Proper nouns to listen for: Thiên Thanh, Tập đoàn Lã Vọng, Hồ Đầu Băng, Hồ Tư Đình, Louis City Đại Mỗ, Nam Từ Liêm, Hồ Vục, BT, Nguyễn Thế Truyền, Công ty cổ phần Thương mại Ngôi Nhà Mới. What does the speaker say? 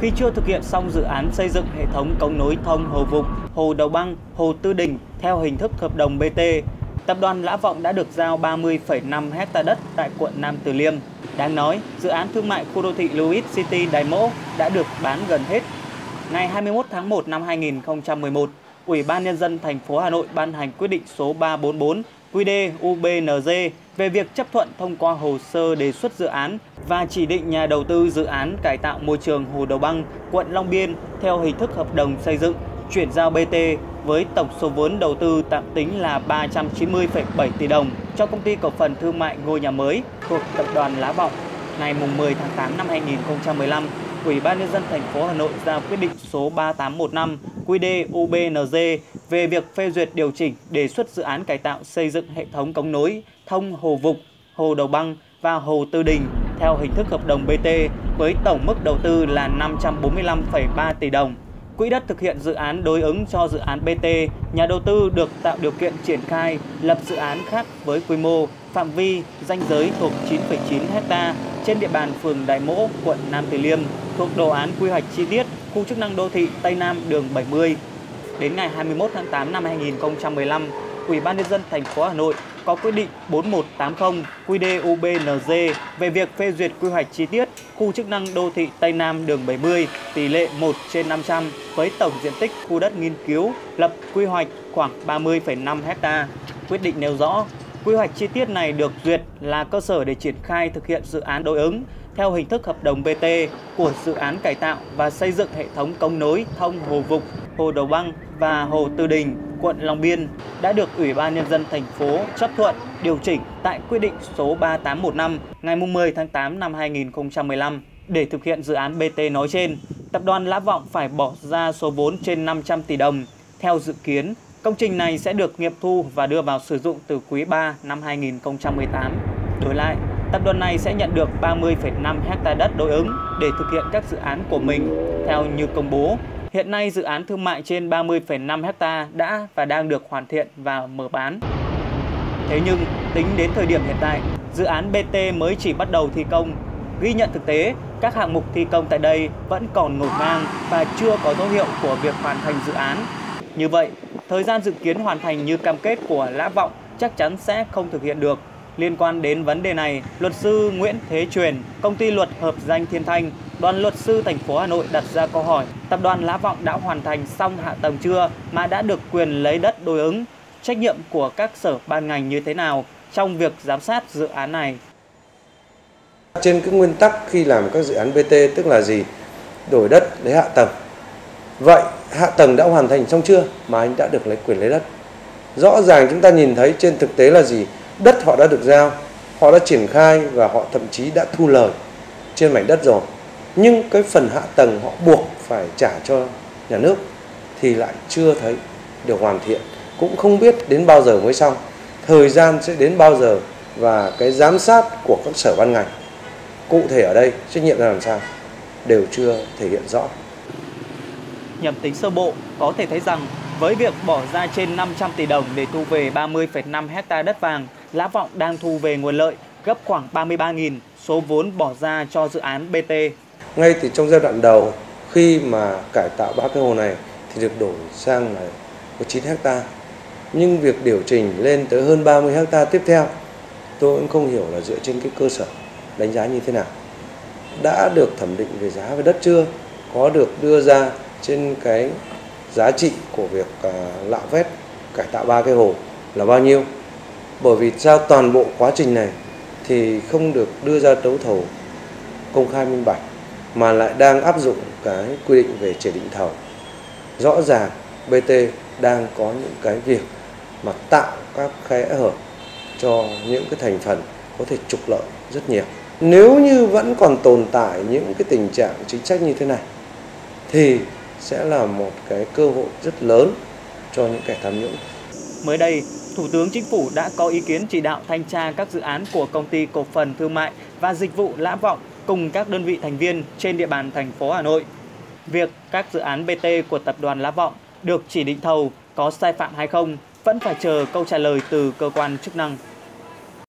Khi chưa thực hiện xong dự án xây dựng hệ thống cống nối thông Hồ Vục, Hồ Đầu Băng, Hồ Tư Đình theo hình thức hợp đồng BT, Tập đoàn Lã Vọng đã được giao 30,5 hecta đất tại quận Nam Từ Liêm. Đáng nói, dự án thương mại khu đô thị Louis City Đại Mỗ đã được bán gần hết. Ngày 21 tháng 1 năm 2011, Ủy ban Nhân dân thành phố Hà Nội ban hành quyết định số 344 QĐ-UBND về việc chấp thuận thông qua hồ sơ đề xuất dự án và chỉ định nhà đầu tư dự án cải tạo môi trường Hồ Đầu Băng, quận Long Biên theo hình thức hợp đồng xây dựng, chuyển giao BT với tổng số vốn đầu tư tạm tính là 390,7 tỷ đồng cho Công ty cổ phần Thương mại Ngôi Nhà Mới thuộc Tập đoàn Lã Vọng. Ngày 10 tháng 8 năm 2015, Ủy ban Nhân dân thành phố Hà Nội ra quyết định số 3815 QĐ-UBND về việc phê duyệt điều chỉnh đề xuất dự án cải tạo xây dựng hệ thống cống nối thông Hồ Vục, Hồ Đầu Băng và Hồ Tư Đình theo hình thức hợp đồng BT với tổng mức đầu tư là 545,3 tỷ đồng. Quỹ đất thực hiện dự án đối ứng cho dự án BT, nhà đầu tư được tạo điều kiện triển khai, lập dự án khác với quy mô, phạm vi, ranh giới thuộc 9,9 hecta trên địa bàn phường Đại Mỗ, quận Nam Từ Liêm, thuộc đồ án quy hoạch chi tiết, khu chức năng đô thị Tây Nam đường 70. Đến ngày 21 tháng 8 năm 2015, Ủy ban Nhân dân thành phố Hà Nội có quyết định 4180 QĐ-UBND về việc phê duyệt quy hoạch chi tiết khu chức năng đô thị Tây Nam đường 70 tỷ lệ 1/500 với tổng diện tích khu đất nghiên cứu lập quy hoạch khoảng 30,5 ha. Quyết định nêu rõ, quy hoạch chi tiết này được duyệt là cơ sở để triển khai thực hiện dự án đối ứng theo hình thức hợp đồng BT của dự án cải tạo và xây dựng hệ thống cống nối thông Hồ Vục, Hồ Đầu Băng và Hồ Tư Đình, quận Long Biên đã được Ủy ban Nhân dân thành phố chấp thuận điều chỉnh tại quyết định số 3815 ngày 10 tháng 8 năm 2015. Để thực hiện dự án BT nói trên, Tập đoàn Lã Vọng phải bỏ ra số vốn trên 500 tỷ đồng. Theo dự kiến, công trình này sẽ được nghiệm thu và đưa vào sử dụng từ quý 3 năm 2018. Đổi lại, tập đoàn này sẽ nhận được 30,5 hecta đất đối ứng để thực hiện các dự án của mình, theo như công bố. Hiện nay, dự án thương mại trên 30,5 ha đã và đang được hoàn thiện và mở bán. Thế nhưng, tính đến thời điểm hiện tại, dự án BT mới chỉ bắt đầu thi công. Ghi nhận thực tế, các hạng mục thi công tại đây vẫn còn ngổn ngang và chưa có dấu hiệu của việc hoàn thành dự án. Như vậy, thời gian dự kiến hoàn thành như cam kết của Lã Vọng chắc chắn sẽ không thực hiện được. Liên quan đến vấn đề này, luật sư Nguyễn Thế Truyền, công ty luật hợp danh Thiên Thanh, đoàn luật sư thành phố Hà Nội đặt ra câu hỏi: Tập đoàn Lã Vọng đã hoàn thành xong hạ tầng chưa mà đã được quyền lấy đất đối ứng? Trách nhiệm của các sở ban ngành như thế nào trong việc giám sát dự án này? Trên cái nguyên tắc khi làm các dự án BT tức là gì? Đổi đất lấy hạ tầng. Vậy hạ tầng đã hoàn thành xong chưa mà anh đã được lấy quyền lấy đất? Rõ ràng chúng ta nhìn thấy trên thực tế là gì? Đất họ đã được giao, họ đã triển khai và họ thậm chí đã thu lời trên mảnh đất rồi. Nhưng cái phần hạ tầng họ buộc phải trả cho nhà nước thì lại chưa thấy được hoàn thiện. Cũng không biết đến bao giờ mới xong, thời gian sẽ đến bao giờ và cái giám sát của các sở ban ngành, cụ thể ở đây trách nhiệm là làm sao, đều chưa thể hiện rõ. Nhằm tính sơ bộ, có thể thấy rằng với việc bỏ ra trên 500 tỷ đồng để thu về 30,5 hecta đất vàng, Lã Vọng đang thu về nguồn lợi gấp khoảng 33.000 số vốn bỏ ra cho dự án BT. Ngay từ trong giai đoạn đầu khi mà cải tạo ba cái hồ này thì được đổi sang là 9 hecta. Nhưng việc điều chỉnh lên tới hơn 30 hecta tiếp theo, tôi cũng không hiểu là dựa trên cái cơ sở đánh giá như thế nào. Đã được thẩm định về giá về đất chưa? Có được đưa ra trên cái giá trị của việc lạo vét cải tạo ba cái hồ là bao nhiêu? Bởi vì sao toàn bộ quá trình này thì không được đưa ra đấu thầu công khai minh bạch mà lại đang áp dụng cái quy định về chỉ định thầu. Rõ ràng BT đang có những cái việc mà tạo các kẽ hở cho những cái thành phần có thể trục lợi rất nhiều. Nếu như vẫn còn tồn tại những cái tình trạng chính sách như thế này thì sẽ là một cái cơ hội rất lớn cho những kẻ tham nhũng. Mới đây, Thủ tướng Chính phủ đã có ý kiến chỉ đạo thanh tra các dự án của Công ty cổ phần Thương mại và Dịch vụ Lã Vọng cùng các đơn vị thành viên trên địa bàn thành phố Hà Nội. Việc các dự án BT của Tập đoàn Lã Vọng được chỉ định thầu có sai phạm hay không vẫn phải chờ câu trả lời từ cơ quan chức năng.